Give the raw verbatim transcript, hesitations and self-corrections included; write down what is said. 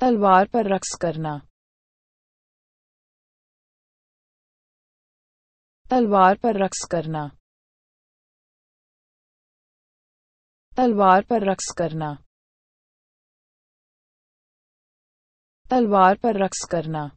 तलवार पर रक्स करना। तलवार पर रक्स करना। तलवार पर रक्स करना। तलवार पर रक्स करना।